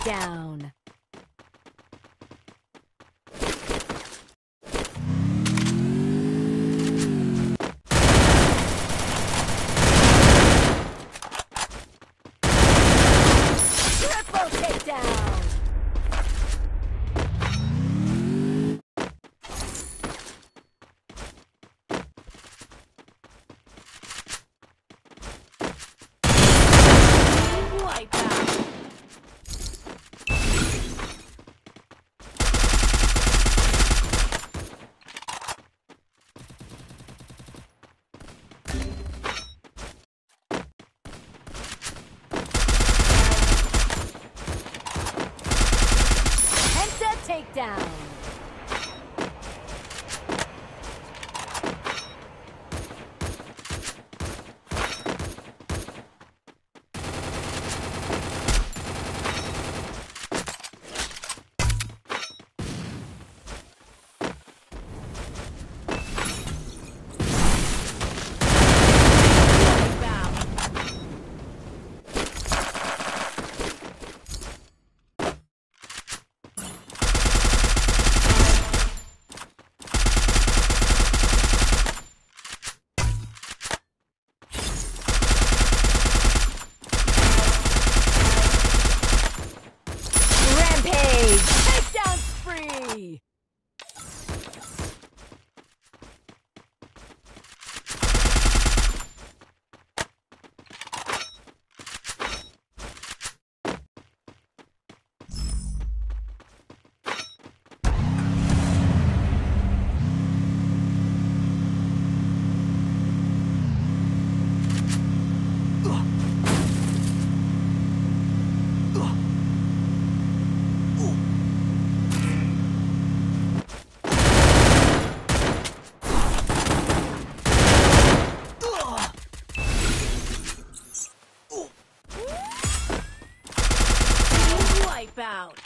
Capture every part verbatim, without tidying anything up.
down. Down. Out.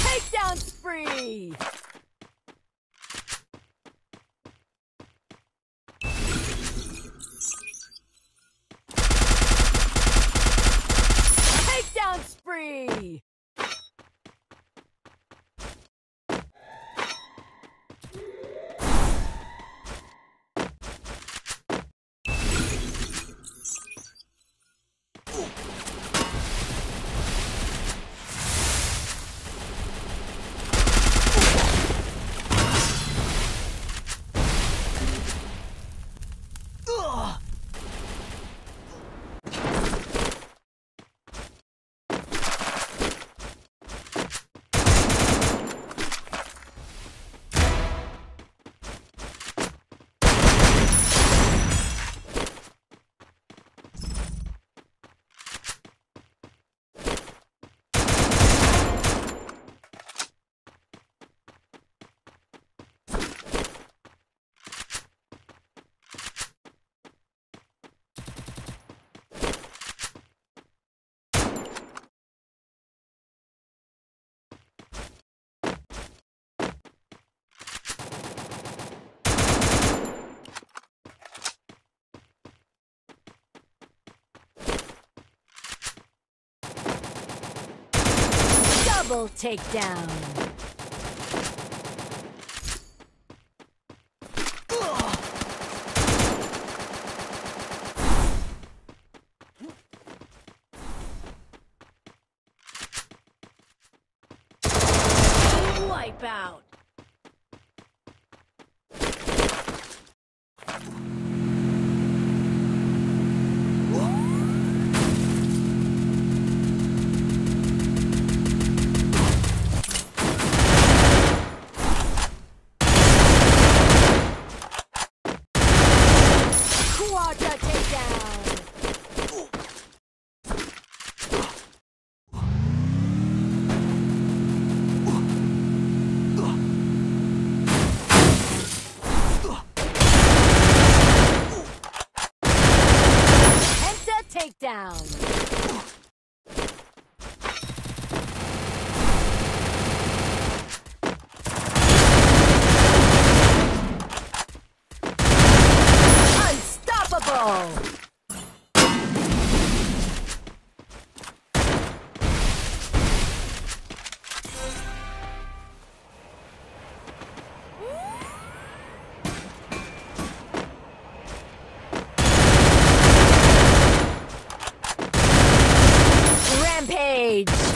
Takedown spree. Spree! Takedown spree! Double takedown. Wipe out. Down. Unstoppable. Page.